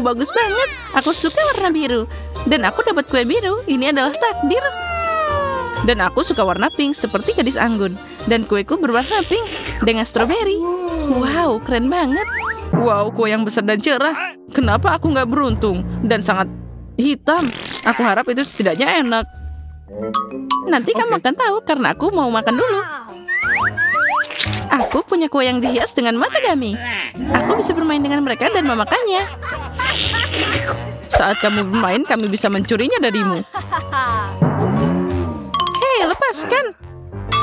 Wow, bagus banget. Aku suka warna biru. Dan aku dapat kue biru. Ini adalah takdir. Dan aku suka warna pink seperti gadis anggun. Dan kueku berwarna pink dengan stroberi. Wow, keren banget. Wow, kue yang besar dan cerah. Kenapa aku nggak beruntung? Dan sangat hitam. Aku harap itu setidaknya enak. Nanti kamu akan tahu karena aku mau makan dulu. Aku punya kue yang dihias dengan matagami. Aku bisa bermain dengan mereka dan memakannya. Saat kamu bermain, kami bisa mencurinya darimu. Hei, lepaskan.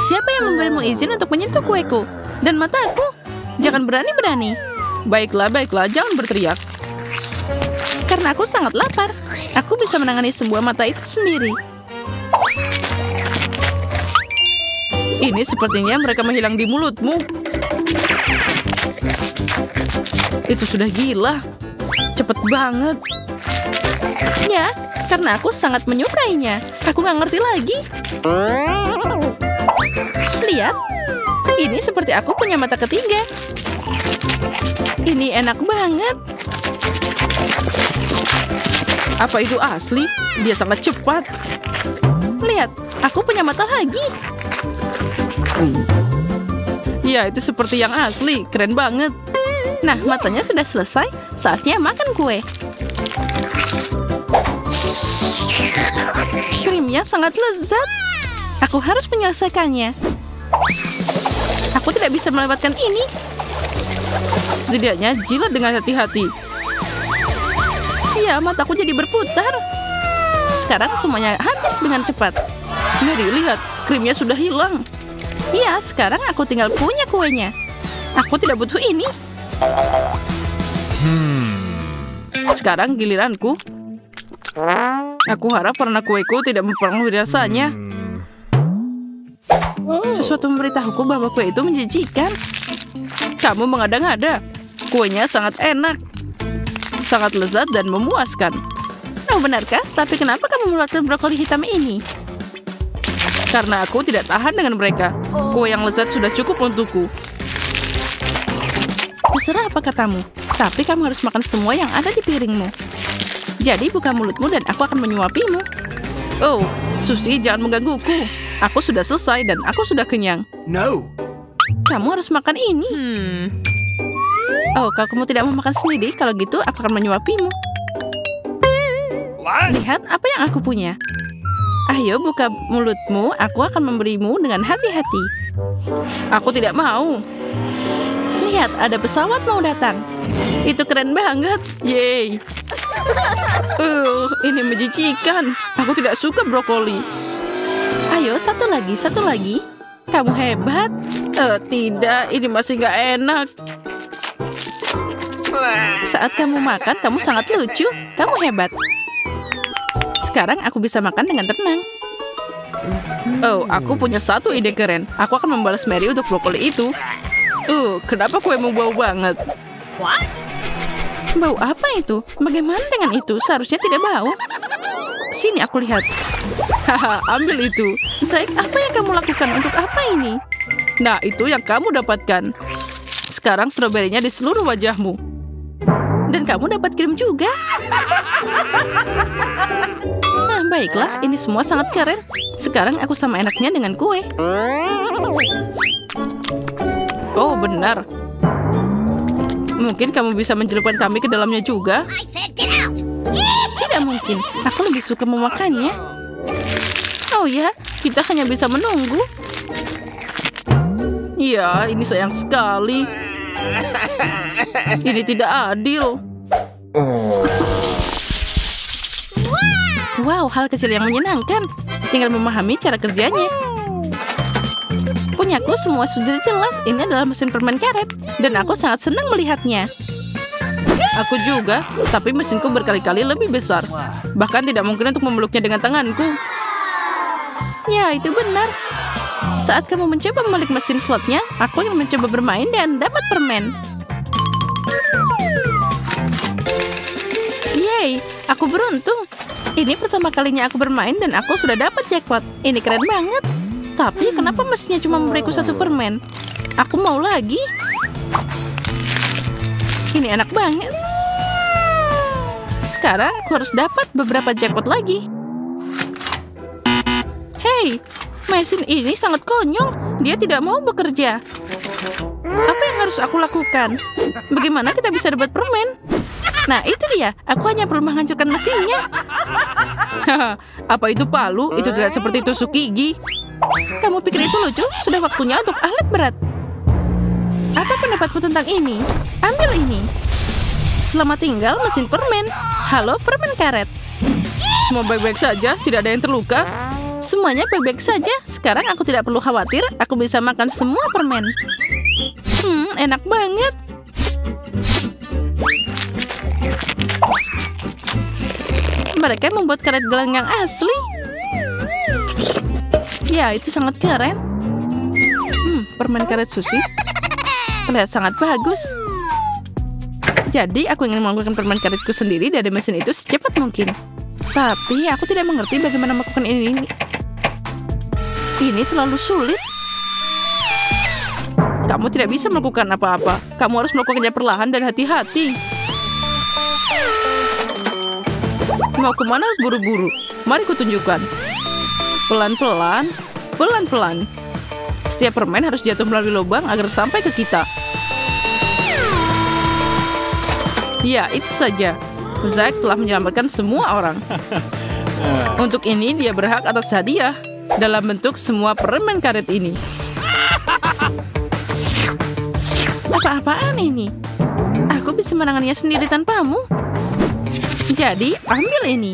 Siapa yang memberimu izin untuk menyentuh kueku? Dan mataku? Jangan berani-berani. Baiklah, baiklah, jangan berteriak. Karena aku sangat lapar. Aku bisa menangani sebuah mata itu sendiri. Ini sepertinya mereka menghilang di mulutmu. Itu sudah gila. Cepet banget. Ya, karena aku sangat menyukainya. Aku nggak ngerti lagi. Lihat. Ini seperti aku punya mata ketiga. Ini enak banget. Apa itu asli? Dia sangat cepat. Lihat, aku punya mata lagi. Ya, itu seperti yang asli. Keren banget. Nah, matanya sudah selesai. Saatnya makan kue. Krimnya sangat lezat. Aku harus menyelesaikannya. Aku tidak bisa melewatkan ini. Setidaknya jilat dengan hati-hati. Ya, mataku jadi berputar. Sekarang semuanya habis dengan cepat. Mary, lihat. Krimnya sudah hilang. Iya, sekarang aku tinggal punya kuenya. Aku tidak butuh ini. Sekarang giliranku. Aku harap warna kueku tidak mempengaruhi rasanya. Sesuatu memberitahuku bahwa kue itu menjijikan. Kamu mengada-ngada. Kuenya sangat enak. Sangat lezat dan memuaskan. Oh, benarkah? Tapi kenapa kamu meletakkan brokoli hitam ini? Karena aku tidak tahan dengan mereka. Kue yang lezat sudah cukup untukku. Terserah apa katamu. Tapi kamu harus makan semua yang ada di piringmu. Jadi buka mulutmu dan aku akan menyuapimu. Oh, Susi, jangan menggangguku. Aku sudah selesai dan aku sudah kenyang. No. Kamu harus makan ini. Oh, kalau kamu tidak mau makan sendiri, kalau gitu aku akan menyuapimu. Lihat apa yang aku punya. Ayo buka mulutmu, aku akan memberimu dengan hati-hati. Aku tidak mau. Lihat, ada pesawat mau datang. Itu keren banget. Yeay. Ini menjijikan. Aku tidak suka brokoli. Ayo, satu lagi, satu lagi. Kamu hebat. Tidak, ini masih nggak enak. Saat kamu makan, kamu sangat lucu. Kamu hebat. Sekarang aku bisa makan dengan tenang. Oh, aku punya satu ide keren. Aku akan membalas Mary untuk brokoli itu. Kenapa kuemu bau banget? What? Bau apa itu? Bagaimana dengan itu? Seharusnya tidak bau. Sini aku lihat. Haha, ambil itu. Zack, apa yang kamu lakukan untuk apa ini? Nah, itu yang kamu dapatkan. Sekarang stroberinya di seluruh wajahmu. Dan kamu dapat krim juga. Nah, baiklah, ini semua sangat keren. Sekarang aku sama enaknya dengan kue. Oh, benar. Mungkin kamu bisa mencelupkan kami ke dalamnya juga. Tidak mungkin. Aku lebih suka memakannya. Oh ya, kita hanya bisa menunggu. Ya, ini sayang sekali. Ini tidak adil. Wow, hal kecil yang menyenangkan. Tinggal memahami cara kerjanya. Punyaku semua sudah jelas. Ini adalah mesin permen karet. Dan aku sangat senang melihatnya. Aku juga. Tapi mesinku berkali-kali lebih besar. Bahkan tidak mungkin untuk memeluknya dengan tanganku. Ya, itu benar. Saat kamu mencoba memelik mesin slotnya, aku yang mencoba bermain dan dapat permen. Yeay, aku beruntung. Ini pertama kalinya aku bermain dan aku sudah dapat jackpot. Ini keren banget. Tapi kenapa mesinnya cuma memberiku satu permen? Aku mau lagi. Ini enak banget. Sekarang aku harus dapat beberapa jackpot lagi. Hei, mesin ini sangat konyol. Dia tidak mau bekerja. Apa yang harus aku lakukan? Bagaimana kita bisa dapat permen? Nah, itu dia. Aku hanya perlu menghancurkan mesinnya. Apa itu palu? Itu tidak seperti tusuk gigi. Kamu pikir itu lucu? Sudah waktunya untuk alat berat. Apa pendapatmu tentang ini? Ambil ini. Selamat tinggal mesin permen. Halo, permen karet. Semua baik-baik saja, tidak ada yang terluka. Semuanya baik-baik saja. Sekarang aku tidak perlu khawatir. Aku bisa makan semua permen. Enak banget. Mereka membuat karet gelanggang asli. Ya, itu sangat keren. Permen karet sushi terlihat sangat bagus. Jadi, aku ingin melakukan permen karetku sendiri dari mesin itu secepat mungkin. Tapi, aku tidak mengerti bagaimana melakukan ini. Ini terlalu sulit. Kamu tidak bisa melakukan apa-apa. Kamu harus melakukannya perlahan dan hati-hati. Mau kemana buru-buru? Mari kutunjukkan. Pelan-pelan, pelan-pelan. Setiap permen harus jatuh melalui lubang agar sampai ke kita. Ya, itu saja. Zack telah menyelamatkan semua orang. Untuk ini dia berhak atas hadiah dalam bentuk semua permen karet ini. Apa-apaan ini? Aku bisa menangannya sendiri tanpamu. Jadi, ambil ini.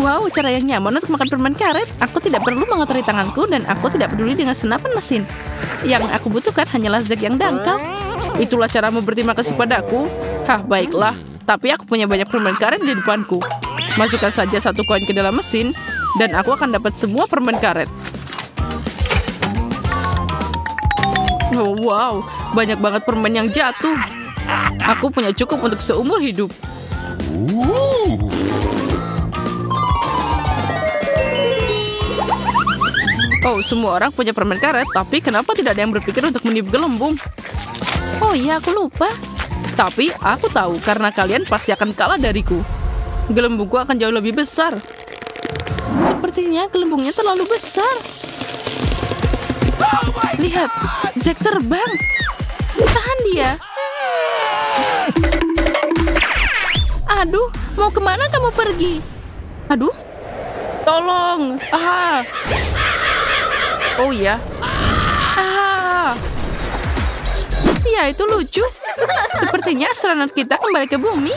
Wow, cara yang nyaman untuk makan permen karet. Aku tidak perlu mengotori tanganku dan aku tidak peduli dengan senapan mesin. Yang aku butuhkan hanyalah Zack yang dangkal. Itulah caramu berterima kasih padaku. Hah, baiklah. Tapi aku punya banyak permen karet di depanku. Masukkan saja satu koin ke dalam mesin dan aku akan dapat semua permen karet. Oh, wow, banyak banget permen yang jatuh. Aku punya cukup untuk seumur hidup. Oh, semua orang punya permen karet, tapi kenapa tidak ada yang berpikir untuk meniup gelembung? Oh iya, aku lupa. Tapi aku tahu, karena kalian pasti akan kalah dariku. Gelembungku akan jauh lebih besar. Sepertinya gelembungnya terlalu besar. Lihat, Zack terbang. Tahan dia. Aduh, mau kemana kamu pergi? Aduh, tolong. Ah. Oh ya, ah, ya itu lucu. Sepertinya astronot kita kembali ke bumi.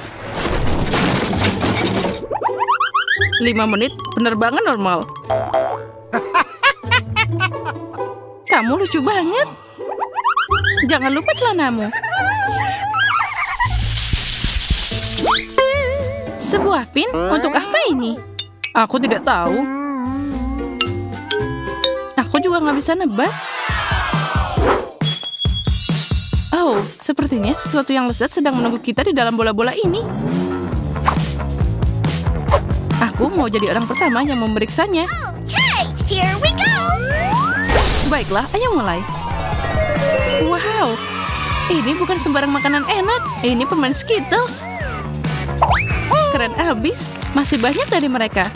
5 menit penerbangan normal. Kamu lucu banget. Jangan lupa celanamu. Sebuah pin untuk apa ini? Aku tidak tahu. Aku juga nggak bisa nebak. Oh, sepertinya sesuatu yang lezat sedang menunggu kita di dalam bola-bola ini. Aku mau jadi orang pertama yang memeriksanya. Okay, here we go. Baiklah, ayo mulai. Wow, ini bukan sembarang makanan enak. Ini permen Skittles. Keren abis, masih banyak dari mereka.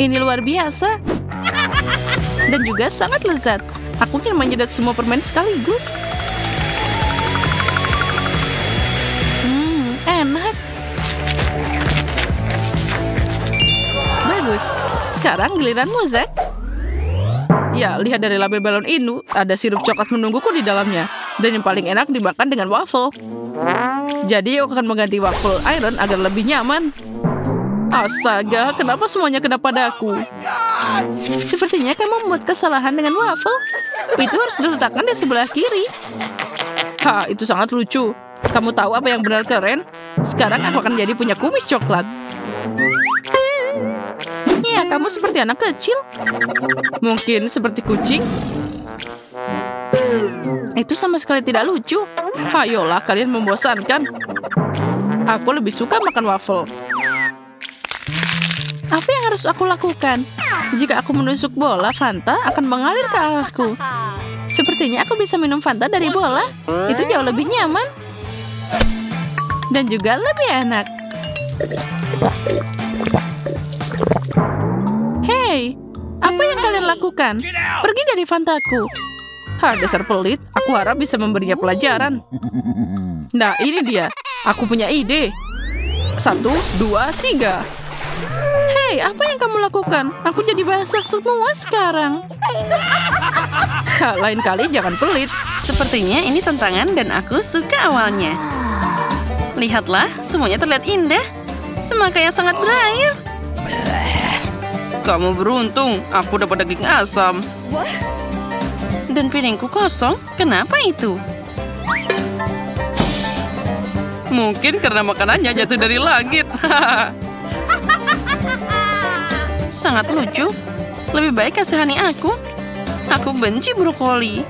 Ini luar biasa. Dan juga sangat lezat. Aku ingin menyedot semua permen sekaligus. Enak. Bagus. Sekarang giliranmu, Zack. Ya, lihat dari label balon ini, ada sirup coklat menungguku di dalamnya. Dan yang paling enak dimakan dengan waffle. Jadi aku akan mengganti waffle iron agar lebih nyaman. Astaga, kenapa semuanya kena padaku? Sepertinya kamu membuat kesalahan dengan waffle. Itu harus diletakkan di sebelah kiri. Hah, itu sangat lucu. Kamu tahu apa yang benar keren? Sekarang aku akan jadi punya kumis coklat. Ya, kamu seperti anak kecil. Mungkin seperti kucing. Itu sama sekali tidak lucu. Ayolah, kalian membosankan. Aku lebih suka makan waffle. Apa yang harus aku lakukan? Jika aku menusuk bola, Fanta akan mengalir ke arahku. Sepertinya aku bisa minum Fanta dari bola. Itu jauh lebih nyaman. Dan juga lebih enak. Hei, apa yang kalian lakukan? Pergi dari Fantaku. Ha, dasar pelit. Aku harap bisa memberinya pelajaran. Nah, ini dia. Aku punya ide. 1, 2, 3. Hei, apa yang kamu lakukan? Aku jadi basah semua sekarang. Ha, lain kali jangan pelit. Sepertinya ini tantangan dan aku suka awalnya. Lihatlah, semuanya terlihat indah. Semangka yang sangat berair. Kamu beruntung, aku dapat daging asam. Dan piringku kosong, kenapa itu? Mungkin karena makanannya jatuh dari langit. Sangat lucu. Lebih baik kasihani aku. Aku benci brokoli.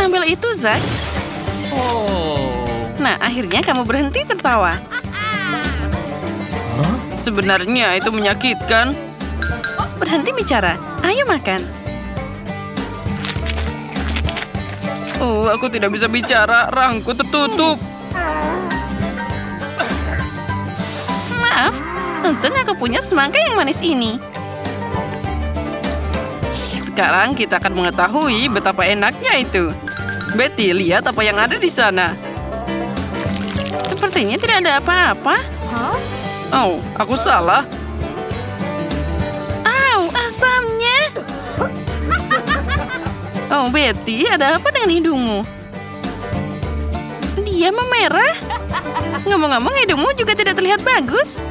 Ambil itu, Zak. Nah, akhirnya kamu berhenti tertawa. Sebenarnya itu menyakitkan. Berhenti bicara. Ayo makan. Aku tidak bisa bicara. Rahangku tertutup. Maaf, untung aku punya semangka yang manis ini. Sekarang kita akan mengetahui betapa enaknya itu. Betty, lihat apa yang ada di sana. Sepertinya tidak ada apa-apa. Oh, aku salah. Au, asamnya. Oh, Betty, ada apa dengan hidungmu? Dia memerah. Ngomong-ngomong, hidungmu juga tidak terlihat bagus.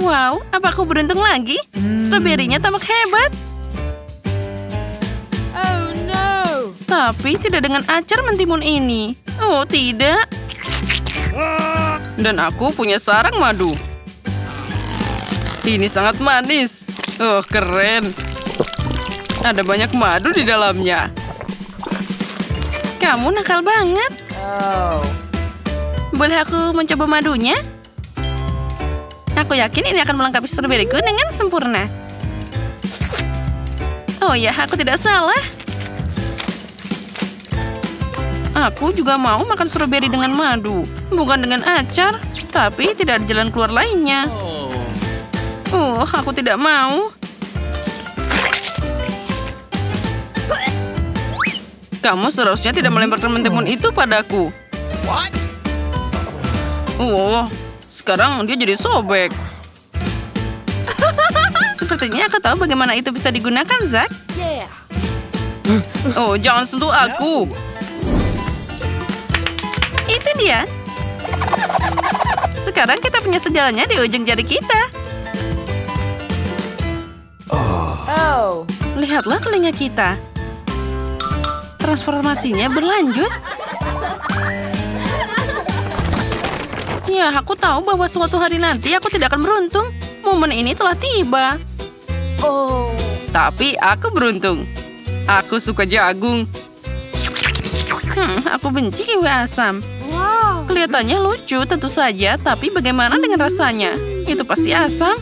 Wow, apa aku beruntung lagi? Stroberinya tampak hebat. Oh no. Tapi tidak dengan acar mentimun ini. Oh tidak. Dan aku punya sarang madu. Ini sangat manis. Oh keren. Ada banyak madu di dalamnya. Kamu nakal banget. Boleh aku mencoba madunya? Aku yakin ini akan melengkapi stroberiku dengan sempurna. Oh ya, aku tidak salah. Aku juga mau makan stroberi dengan madu. Bukan dengan acar, tapi tidak ada jalan keluar lainnya. Aku tidak mau. Kamu seharusnya tidak melemparkan mentimun itu padaku. Sekarang dia jadi sobek. Sepertinya aku tahu bagaimana itu bisa digunakan, Zak. Oh, jangan sentuh aku. Itu dia. Sekarang kita punya segalanya di ujung jari kita. Lihatlah telinga kita. Transformasinya berlanjut. Ya, aku tahu bahwa suatu hari nanti aku tidak akan beruntung. Momen ini telah tiba. Tapi aku beruntung. Aku suka jagung. Aku benci kiwi asam. Kelihatannya lucu tentu saja, tapi bagaimana dengan rasanya? Itu pasti asam.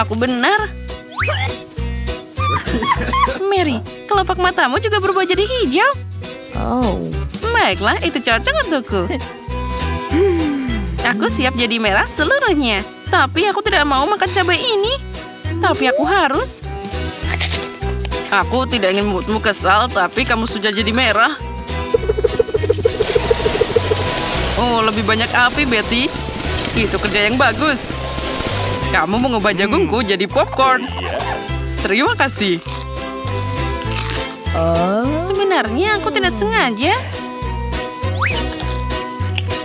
Aku benar. Mary, kelopak matamu juga berubah jadi hijau. Baiklah, itu cocok untukku. Aku siap jadi merah seluruhnya. Tapi aku tidak mau makan cabai ini. Tapi aku harus. Aku tidak ingin membuatmu kesal, tapi kamu sudah jadi merah. Oh, lebih banyak api, Betty. Itu kerja yang bagus. Kamu mengubah jagungku jadi popcorn. Terima kasih. Sebenarnya aku tidak sengaja.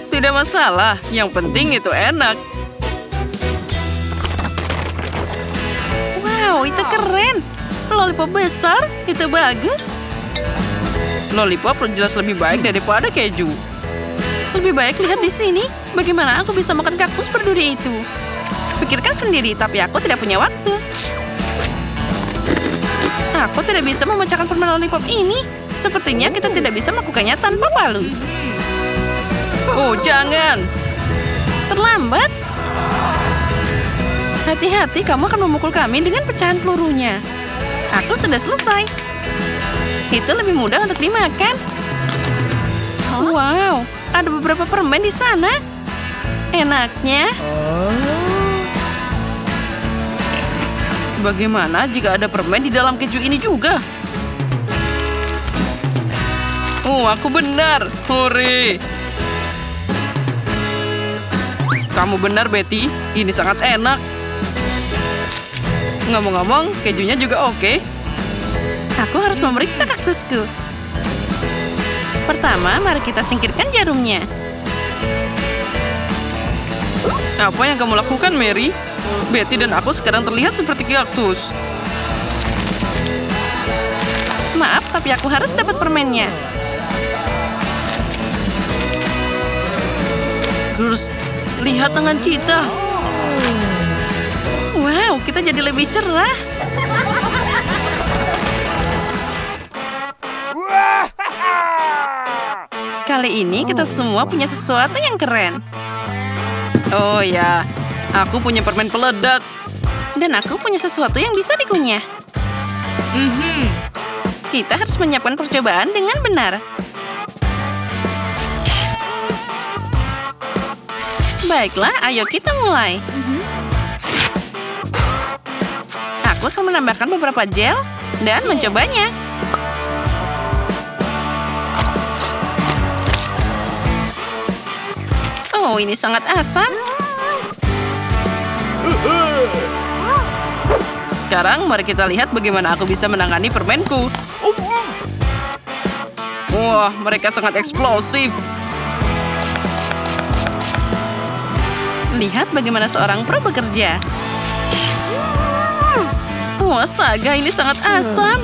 Tidak masalah, yang penting itu enak. Wow, itu keren. Lollipop besar, itu bagus. Lollipop jelas lebih baik daripada keju. Lebih baik lihat di sini. Bagaimana aku bisa makan kaktus berduri itu? Pikirkan sendiri, tapi aku tidak punya waktu. Aku tidak bisa memecahkan permen lollipop ini. Sepertinya kita tidak bisa melakukannya tanpa palu. Oh, jangan. Terlambat. Hati-hati, kamu akan memukul kami dengan pecahan pelurunya. Aku sudah selesai. Itu lebih mudah untuk dimakan. Wow, ada beberapa permen di sana. Enaknya. Bagaimana jika ada permen di dalam keju ini juga? Oh, aku benar. Hore. Kamu benar, Betty. Ini sangat enak. Ngomong-ngomong, kejunya juga oke. Aku harus memeriksa kaktusku. Pertama, mari kita singkirkan jarumnya. Apa yang kamu lakukan, Mary? Betty dan aku sekarang terlihat seperti kaktus. Maaf, tapi aku harus dapat permennya. Girls, lihat tangan kita. Wow, kita jadi lebih cerah. Kali ini kita semua punya sesuatu yang keren. Oh ya, aku punya permen peledak. Dan aku punya sesuatu yang bisa dikunyah. Kita harus menyiapkan percobaan dengan benar. Baiklah, ayo kita mulai. Aku akan menambahkan beberapa gel dan mencobanya. Oh, ini sangat asam. Sekarang mari kita lihat bagaimana aku bisa menangani permenku. Wah, mereka sangat eksplosif. Lihat bagaimana seorang pro bekerja. Astaga, ini sangat asam.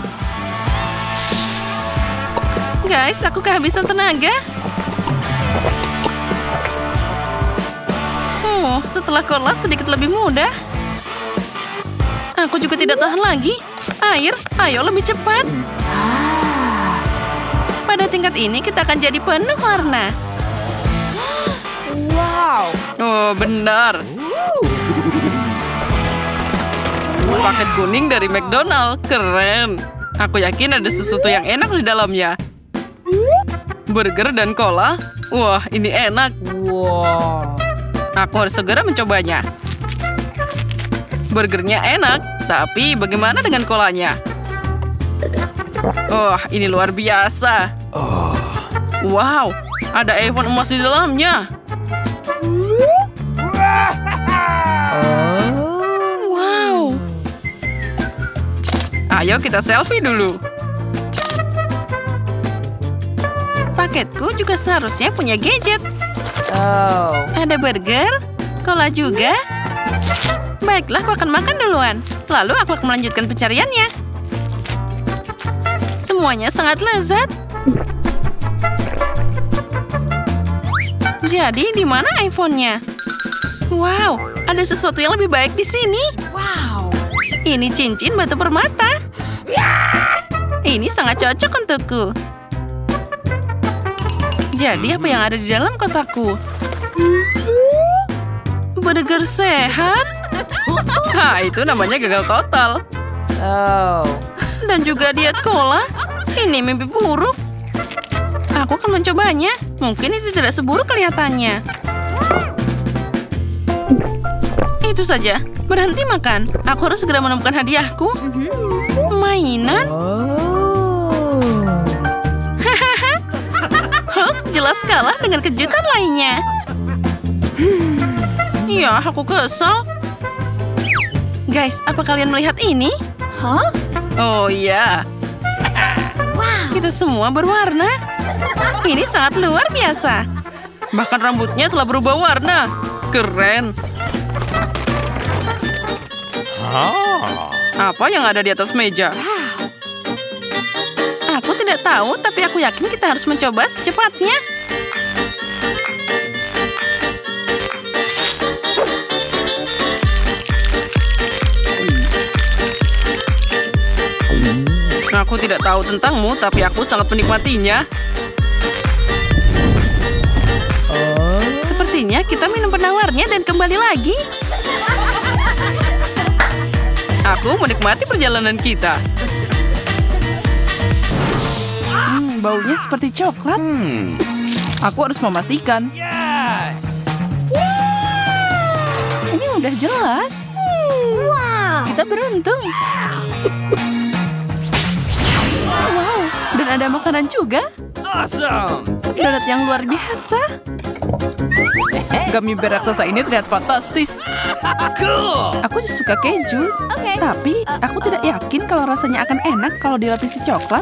Guys, aku kehabisan tenaga. Setelah kolas sedikit lebih mudah. Aku juga tidak tahan lagi. Air, ayo lebih cepat. Pada tingkat ini kita akan jadi penuh warna. Wow. Oh, benar. Paket kuning dari McDonald's. Keren. Aku yakin ada sesuatu yang enak di dalamnya. Burger dan cola. Wah, ini enak. Wow. Aku harus segera mencobanya. Burgernya enak. Tapi bagaimana dengan kolanya? Oh, ini luar biasa. Wow, ada iPhone emas di dalamnya. Wow. Ayo kita selfie dulu. Paketku juga seharusnya punya gadget. Ada burger, cola juga. Baiklah, aku akan makan duluan. Lalu aku akan melanjutkan pencariannya. Semuanya sangat lezat. Jadi, di mana iPhone-nya? Wow, ada sesuatu yang lebih baik di sini. Wow, ini cincin batu permata. Ini sangat cocok untukku. Jadi apa yang ada di dalam kotakku? Burger sehat? Nah, itu namanya gagal total. Dan juga diet cola. Ini mimpi buruk. Aku akan mencobanya. Mungkin itu tidak seburuk kelihatannya. Itu saja. Berhenti makan. Aku harus segera menemukan hadiahku. Mainan? Jelas kalah dengan kejutan lainnya. Ya, aku kesel. Guys, apa kalian melihat ini? Oh ya. Kita semua berwarna. Ini sangat luar biasa. Bahkan rambutnya telah berubah warna. Keren. Apa yang ada di atas meja? Aku tidak tahu, tapi aku yakin kita harus mencoba secepatnya. Aku tidak tahu tentangmu, tapi aku sangat menikmatinya. Sepertinya kita minum penawarnya dan kembali lagi. Aku menikmati perjalanan kita. Baunya seperti coklat. Aku harus memastikan. Ini udah jelas. Kita beruntung. Wow, dan ada makanan juga. Awesome. Donat yang luar biasa. Gummy bear raksasa ini terlihat fantastis. Aku suka keju, tapi aku tidak yakin kalau rasanya akan enak kalau dilapisi coklat.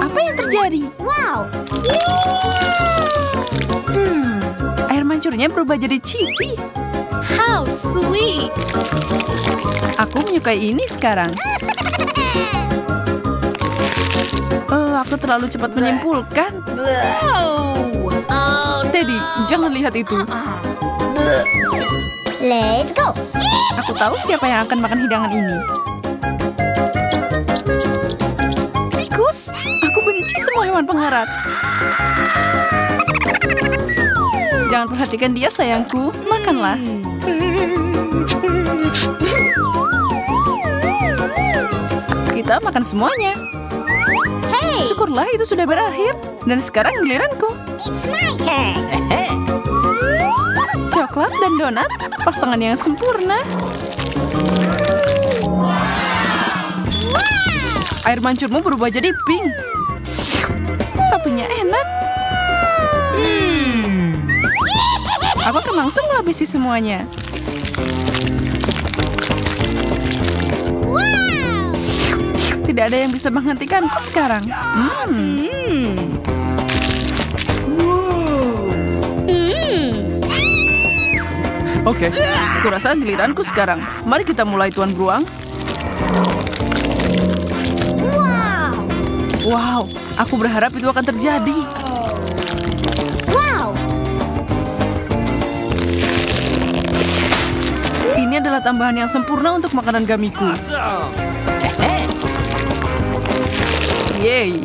Apa yang terjadi? Wow. Air mancurnya berubah jadi cheesy. How sweet. Aku menyukai ini sekarang. Aku terlalu cepat menyimpulkan. Teddy, jangan lihat itu. Let's go. Aku tahu siapa yang akan makan hidangan ini. Tikus, aku benci semua hewan pengharap. Jangan perhatikan dia, sayangku. Makanlah. Kita makan semuanya. Hey. Syukurlah itu sudah berakhir. Dan sekarang giliranku. It's my turn. Coklat dan donat, pasangan yang sempurna. Wow. Air mancurmu berubah jadi pink. Tapinya enak. Aku akan langsung menghabisi semuanya. Tidak ada yang bisa menghentikanku sekarang. Oke, kurasa giliranku sekarang. Mari kita mulai, Tuan Beruang. Wow, aku berharap itu akan terjadi. Wow. Ini adalah tambahan yang sempurna untuk makanan gamiku. Yeay.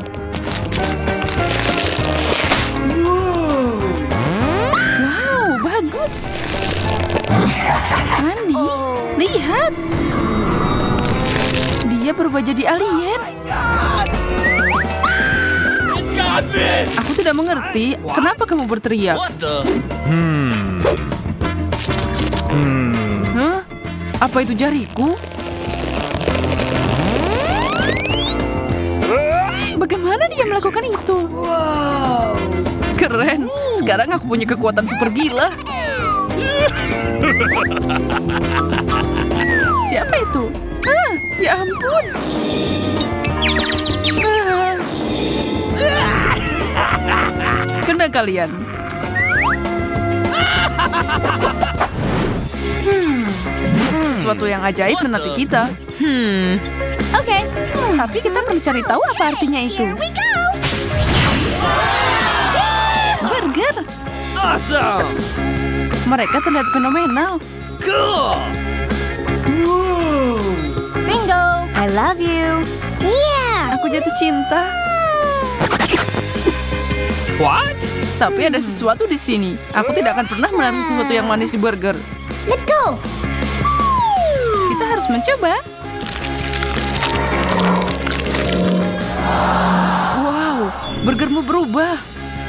Wow, bagus. Andy, lihat. Dia berubah jadi alien. Aku tidak mengerti kenapa kamu berteriak. Hah? Apa itu jariku? Bagaimana dia melakukan itu? Wow, keren. Sekarang aku punya kekuatan super gila. Siapa itu? Ya ampun. Kena kalian. Sesuatu yang ajaib menanti kita. Oke. Tapi kita perlu cari tahu apa artinya itu. Burger. Awesome. Mereka terlihat fenomenal. Cool. Bingo. I love you. Yeah. Aku jatuh cinta. What? Tapi ada sesuatu di sini. Aku tidak akan pernah melihat sesuatu yang manis di burger. Let's go. Kita harus mencoba. Wow, burgermu berubah.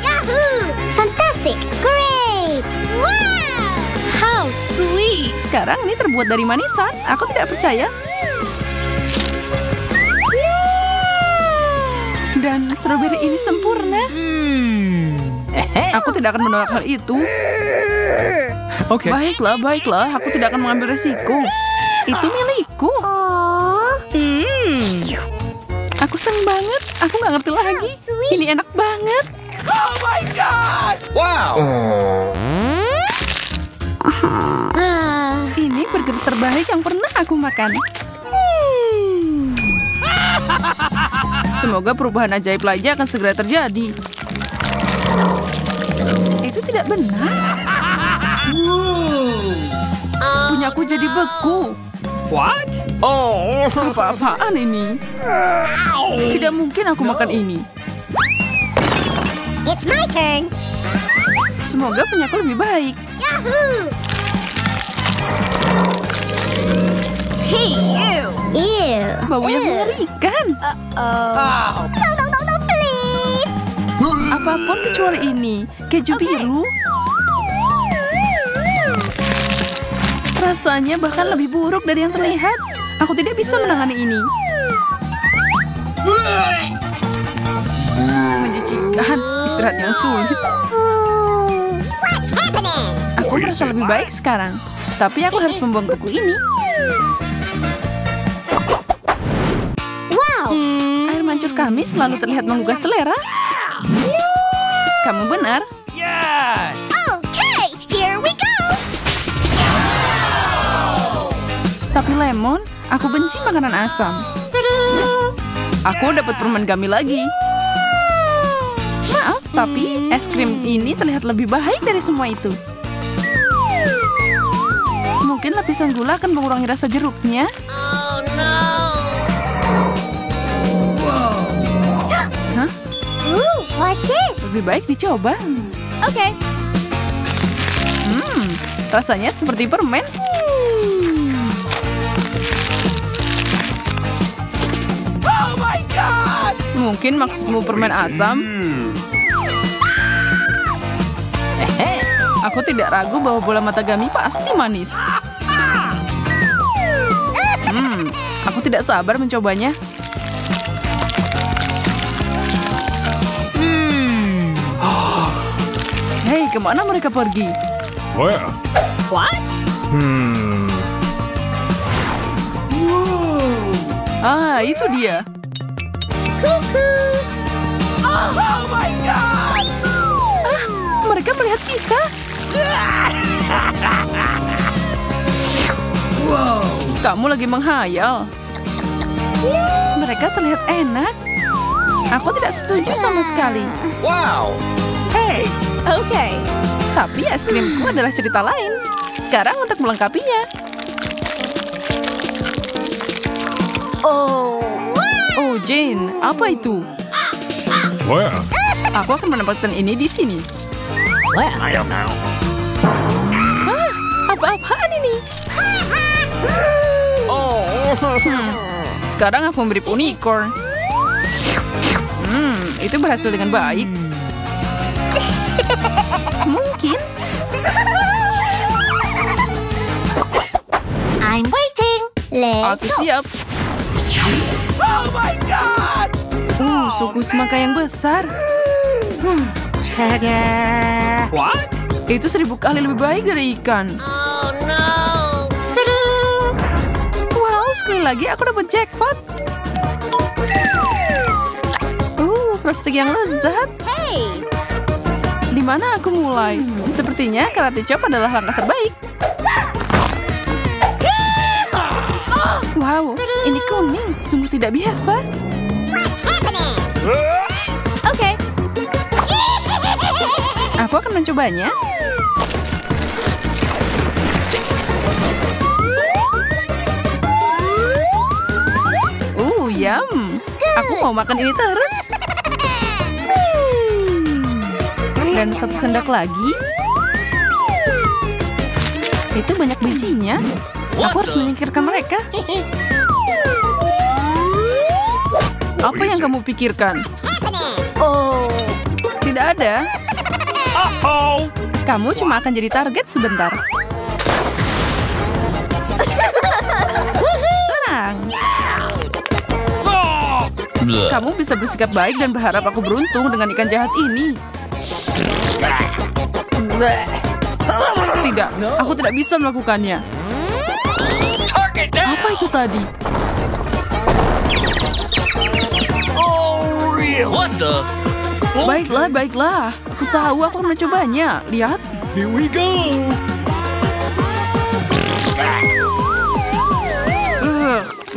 Yahoo! Fantastic! Great! Wow! How sweet! Sekarang ini terbuat dari manisan. Aku tidak percaya. Dan stroberi ini sempurna. Aku tidak akan menolak hal itu. Baiklah, baiklah. Aku tidak akan mengambil resiko. Itu milikku. Aku seneng banget. Aku nggak ngerti lagi. Ini enak banget. Oh my god! Wow. Ini burger terbaik yang pernah aku makan. Semoga perubahan ajaib lainnya akan segera terjadi. Itu tidak benar. Punya aku jadi beku. What? Oh, apa-apaan ini? Tidak mungkin aku makan ini. It's my turn. Semoga punyaku lebih baik. Yahoo! bau yang mengerikan. No, please. Apapun kecuali ini. Keju biru. Rasanya bahkan lebih buruk dari yang terlihat. Aku tidak bisa menangani ini. Menjijikkan, istirahat yang sulit. Aku merasa lebih baik sekarang. Tapi aku harus membuang kuku ini. Wow. Air mancur kami selalu terlihat menggugah selera. Kamu benar. Yes. Tapi lemon, aku benci makanan asam. Aku dapat permen gummy lagi. Maaf, tapi es krim ini terlihat lebih baik dari semua itu. Mungkin lapisan gula akan mengurangi rasa jeruknya. Oh no. Hah? Lebih baik dicoba. Oke. Rasanya seperti permen. Mungkin maksudmu permen asam? Aku tidak ragu bahwa bola mata gummy pasti manis. Aku tidak sabar mencobanya. Hei, kemana mereka pergi? What? Ah, itu dia. Oh my God! Ah, mereka melihat kita. Wow, kamu lagi menghayal. Mereka terlihat enak. Aku tidak setuju sama sekali. Wow. Hey. Oke. Tapi es krimku adalah cerita lain. Sekarang untuk melengkapinya. Oh, Jane, apa itu? Aku akan menempatkan ini di sini. Hah? Apa-apaan ini? Sekarang aku memberi unicorn. Itu berhasil dengan baik. Mungkin. I'm waiting. Aku siap. Oh my God! Suku semangka yang besar. What? Itu 1000 kali lebih baik dari ikan. Oh no. Wow, sekali lagi aku dapat jackpot. Frosting yang lezat. Hey. Di mana aku mulai? Sepertinya karate chop adalah langkah terbaik. Wow, ini kuning, sungguh tidak biasa. Oke. Aku akan mencobanya. Yum. Aku mau makan ini terus. Dan satu sendok lagi. Itu banyak bijinya. Aku harus menyingkirkan mereka. Apa yang kamu pikirkan? Oh, tidak ada. Kamu cuma akan jadi target sebentar. Serang. Kamu bisa bersikap baik dan berharap aku beruntung dengan ikan jahat ini. Tidak, aku tidak bisa melakukannya. Apa itu tadi? Baiklah. Aku tahu, aku akan mencobanya. Lihat. Here we go.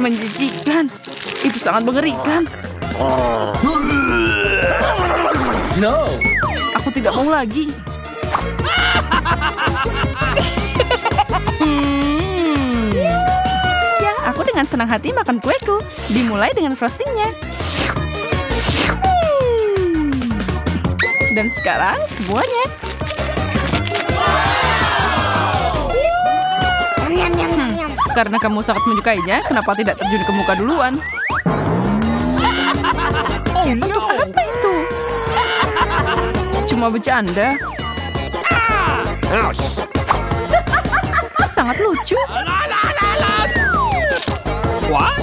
Menjijikkan. Itu sangat mengerikan. No. Aku tidak mau lagi. Ya, aku dengan senang hati makan kueku. Dimulai dengan frostingnya. Dan sekarang semuanya. Wow. Karena kamu sangat menyukainya, kenapa tidak terjun ke muka duluan? Oh, no. Untuk apa itu? Cuma bercanda. Sangat lucu. What?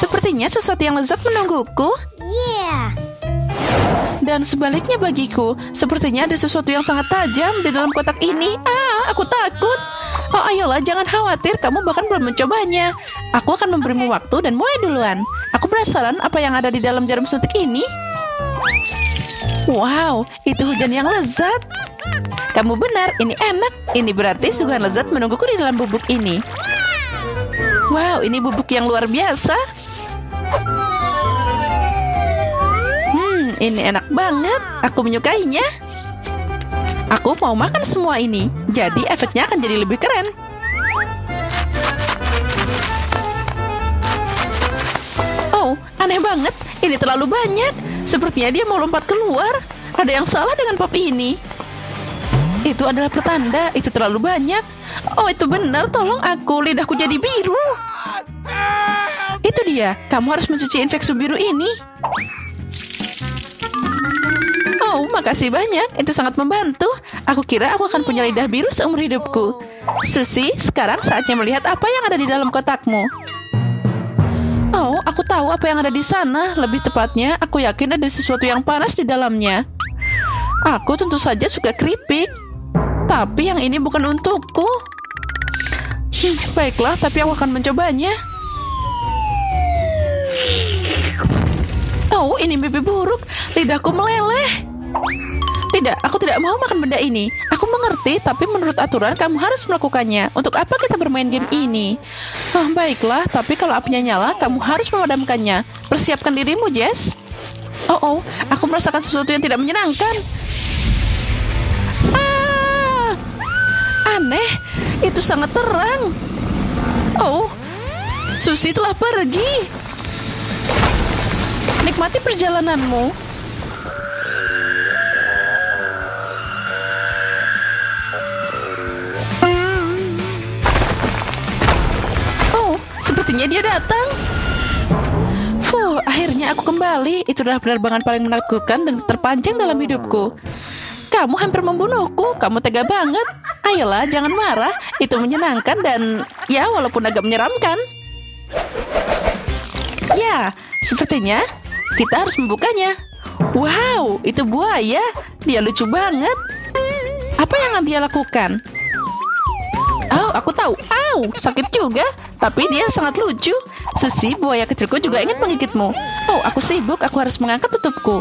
Sepertinya sesuatu yang lezat menungguku. Yeah. Dan sebaliknya bagiku, sepertinya ada sesuatu yang sangat tajam di dalam kotak ini. Ah, aku takut. Oh, ayolah, jangan khawatir, kamu bahkan belum mencobanya. Aku akan memberimu waktu dan mulai duluan. Aku penasaran apa yang ada di dalam jarum suntik ini. Wow, itu hujan yang lezat. Kamu benar, ini enak. Ini berarti suguhan lezat menungguku di dalam bubuk ini. Wow, ini bubuk yang luar biasa. Ini enak banget. Aku menyukainya. Aku mau makan semua ini. Jadi efeknya akan jadi lebih keren. Oh, aneh banget. Ini terlalu banyak. Sepertinya dia mau lompat keluar. Ada yang salah dengan pop ini. Itu adalah pertanda. Itu terlalu banyak. Oh, itu benar. Tolong aku. Lidahku jadi biru. Itu dia. Kamu harus mencuci infeksi biru ini. Oh, makasih banyak. Itu sangat membantu. Aku kira aku akan punya lidah biru seumur hidupku. Susi, sekarang saatnya melihat apa yang ada di dalam kotakmu. Oh, aku tahu apa yang ada di sana. Lebih tepatnya, aku yakin ada sesuatu yang panas di dalamnya. Aku tentu saja suka keripik. Tapi yang ini bukan untukku. Baiklah, tapi aku akan mencobanya. Oh, ini mimpi buruk. Lidahku meleleh. Tidak, aku tidak mau makan benda ini. Aku mengerti, tapi menurut aturan kamu harus melakukannya. Untuk apa kita bermain game ini? Oh, baiklah, tapi kalau apinya nyala, kamu harus memadamkannya. Persiapkan dirimu, Jess. Oh, aku merasakan sesuatu yang tidak menyenangkan. Ah, aneh, itu sangat terang. Oh, Susi telah pergi. Nikmati perjalananmu. Sepertinya dia datang. Fuh, akhirnya aku kembali. Itu adalah penerbangan paling menakutkan dan terpanjang dalam hidupku. Kamu hampir membunuhku. Kamu tega banget. Ayolah, jangan marah. Itu menyenangkan dan ya walaupun agak menyeramkan. Ya, sepertinya kita harus membukanya. Wow, itu buaya. Dia lucu banget. Apa yang dia lakukan? Oh, aku tahu. Au, sakit juga. Tapi dia sangat lucu. Susi, buaya kecilku juga ingin menggigitmu. Oh, aku sibuk. Aku harus mengangkat tutupku.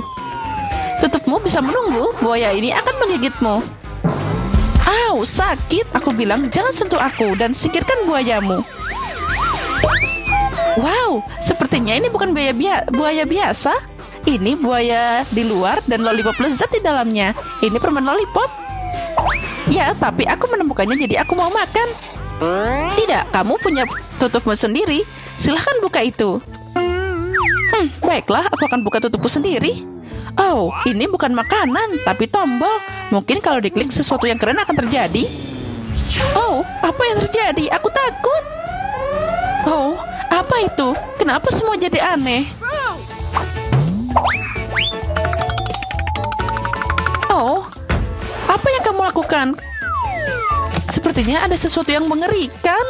Tutupmu bisa menunggu. Buaya ini akan menggigitmu. Au, sakit. Aku bilang jangan sentuh aku dan singkirkan buayamu. Wow, sepertinya ini bukan buaya biasa. Ini buaya di luar dan lollipop lezat di dalamnya. Ini permen lollipop. Ya, tapi aku menemukannya jadi aku mau makan. Tidak, kamu punya tutupmu sendiri. Silahkan buka itu. Baiklah, aku akan buka tutupku sendiri. Oh, ini bukan makanan, tapi tombol. Mungkin kalau diklik sesuatu yang keren akan terjadi. Oh, apa yang terjadi? Aku takut. Oh, apa itu? Kenapa semua jadi aneh? Oh, apa yang kamu lakukan? Sepertinya ada sesuatu yang mengerikan.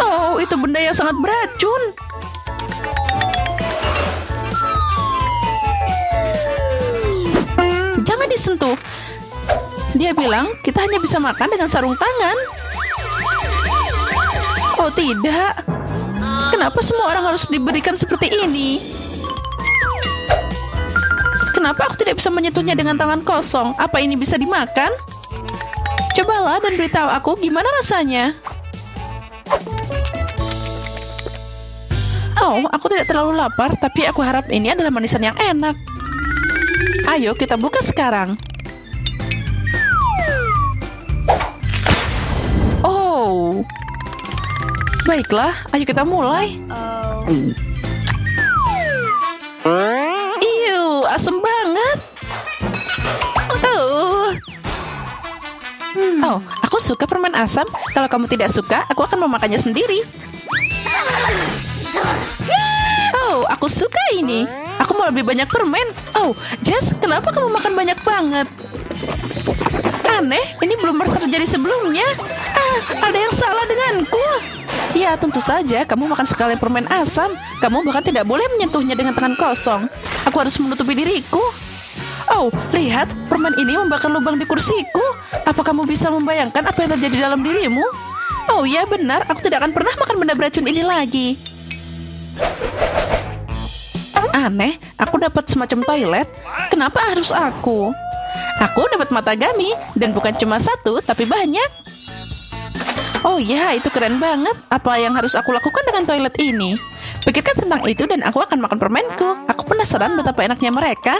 Oh, itu benda yang sangat beracun. Jangan disentuh. Dia bilang kita hanya bisa makan dengan sarung tangan. Oh tidak. Kenapa semua orang harus diberikan seperti ini? Kenapa aku tidak bisa menyentuhnya dengan tangan kosong? Apa ini bisa dimakan? Cobalah dan beritahu aku gimana rasanya. Oh, aku tidak terlalu lapar, tapi aku harap ini adalah manisan yang enak. Ayo, kita buka sekarang. Oh. Baiklah, ayo kita mulai. Asem banget. Oh, aku Aku suka permen asam. Kalau kamu tidak suka, aku akan memakannya sendiri. Oh, aku suka ini. Aku mau lebih banyak permen. Oh, Jess, kenapa kamu makan banyak banget? Aneh, ini belum pernah terjadi sebelumnya. Ada yang salah denganku. Ya, tentu saja. Kamu makan sekali permen asam. Kamu bahkan tidak boleh menyentuhnya dengan tangan kosong. Aku harus menutupi diriku. Oh, lihat. Permen ini membakar lubang di kursiku. Apa kamu bisa membayangkan apa yang terjadi dalam dirimu? Oh ya, benar. Aku tidak akan pernah makan benda beracun ini lagi. Aneh, aku dapat semacam toilet. Kenapa harus aku? Aku dapat matagami, dan bukan cuma satu, tapi banyak. Oh ya, itu keren banget. Apa yang harus aku lakukan dengan toilet ini? Pikirkan tentang itu dan aku akan makan permenku. Aku penasaran betapa enaknya mereka.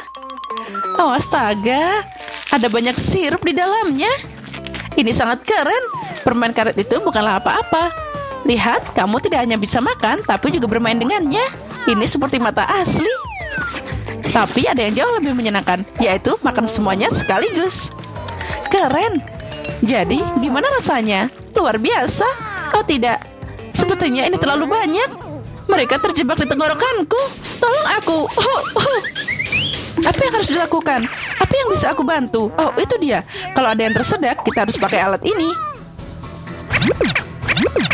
Oh astaga, ada banyak sirup di dalamnya. Ini sangat keren. Permen karet itu bukanlah apa-apa. Lihat, kamu tidak hanya bisa makan, tapi juga bermain dengannya. Ini seperti mata asli. Tapi ada yang jauh lebih menyenangkan, yaitu makan semuanya sekaligus. Keren. Jadi, gimana rasanya? Luar biasa. Oh tidak, sepertinya ini terlalu banyak. Mereka terjebak di tenggorokanku. Tolong aku. Apa yang harus dilakukan? Apa yang bisa aku bantu? Oh, itu dia. Kalau ada yang tersedak, kita harus pakai alat ini.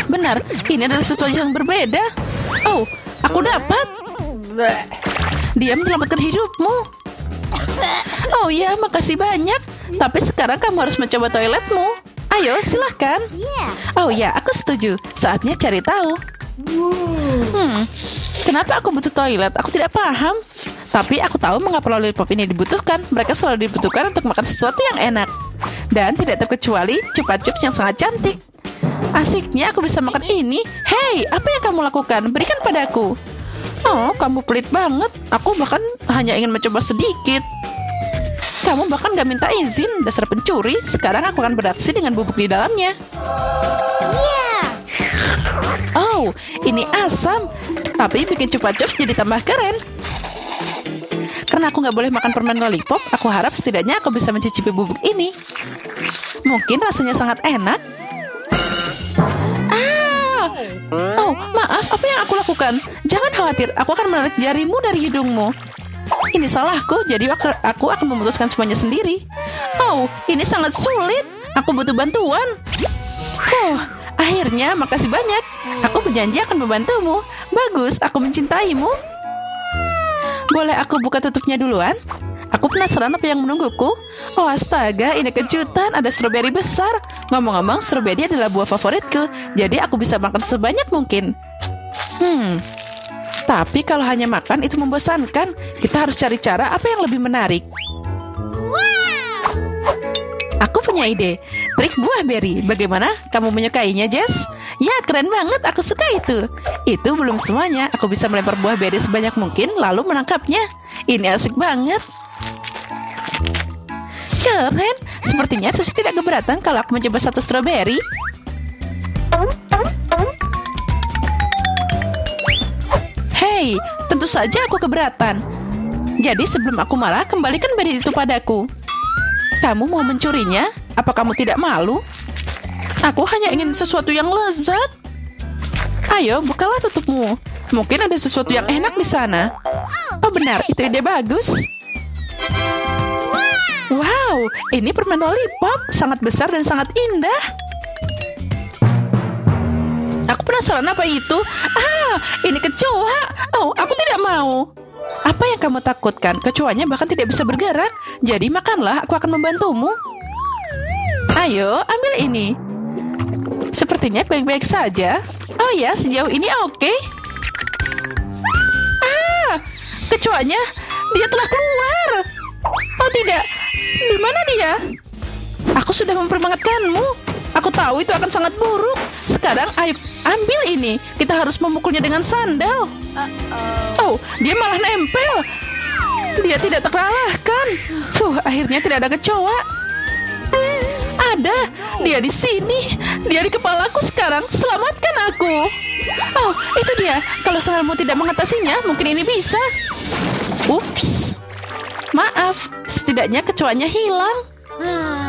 Benar, ini adalah sesuatu yang berbeda. Oh, aku dapat. Dia menyelamatkan hidupmu. Oh ya, makasih banyak. Tapi sekarang kamu harus mencoba toiletmu. Ayo, silahkan. Oh ya, aku setuju. Saatnya cari tahu. Kenapa aku butuh toilet? Aku tidak paham. Tapi aku tahu mengapa lollipop ini dibutuhkan. Mereka selalu dibutuhkan untuk makan sesuatu yang enak. Dan tidak terkecuali Chupa Chups yang sangat cantik. Asiknya aku bisa makan ini. Hei, apa yang kamu lakukan? Berikan padaku. Oh, kamu pelit banget. Aku bahkan hanya ingin mencoba sedikit. Kamu bahkan gak minta izin, dasar pencuri. Sekarang aku akan beraksi dengan bubuk di dalamnya. Oh, ini asam. Tapi bikin Chupa Chups jadi tambah keren. Karena aku gak boleh makan permen lollipop, aku harap setidaknya aku bisa mencicipi bubuk ini. Mungkin rasanya sangat enak. Oh, maaf, apa yang aku lakukan? Jangan khawatir, aku akan menarik jarimu dari hidungmu. Ini salahku, jadi aku akan memutuskan semuanya sendiri. Oh, ini sangat sulit. Aku butuh bantuan. Akhirnya, makasih banyak. Aku berjanji akan membantumu. Bagus, aku mencintaimu. Boleh aku buka tutupnya duluan? Aku penasaran apa yang menungguku. Oh astaga, ini kejutan. Ada stroberi besar. Ngomong-ngomong, stroberi adalah buah favoritku. Jadi aku bisa makan sebanyak mungkin. Tapi kalau hanya makan itu membosankan. Kita harus cari cara apa yang lebih menarik. Aku punya ide. Trik buah beri. Bagaimana? Kamu menyukainya, Jess? Ya, keren banget. Aku suka itu. Itu belum semuanya. Aku bisa melempar buah beri sebanyak mungkin lalu menangkapnya. Ini asik banget. Keren. Sepertinya Susi tidak keberatan kalau aku mencoba satu stroberi. Hei, tentu saja aku keberatan. Jadi sebelum aku marah, kembalikan beri itu padaku. Kamu mau mencurinya? Apa kamu tidak malu? Aku hanya ingin sesuatu yang lezat. Ayo, bukalah tutupmu. Mungkin ada sesuatu yang enak di sana. Oh benar, itu ide bagus. Wow, ini permen lollipop. Sangat besar dan sangat indah. Aku penasaran apa itu. Ini kecoa. Oh, aku tidak mau. Apa yang kamu takutkan? Kecoanya bahkan tidak bisa bergerak. Jadi makanlah, aku akan membantumu. Ayo, ambil ini. Sepertinya baik-baik saja. Oh ya, sejauh ini oke. Kecoanya, dia telah keluar. Oh tidak, di mana dia? Aku sudah memperingatkanmu. Aku tahu itu akan sangat buruk. Sekarang ayo ambil ini. Kita harus memukulnya dengan sandal. Oh, dia malah nempel. Dia tidak terkalahkan. Akhirnya tidak ada kecoa. Ada, dia di sini. Dia di kepalaku sekarang. Selamatkan aku. Oh, itu dia. Kalau sandalmu tidak mengatasinya, mungkin ini bisa. Ups. Maaf, setidaknya kecoanya hilang.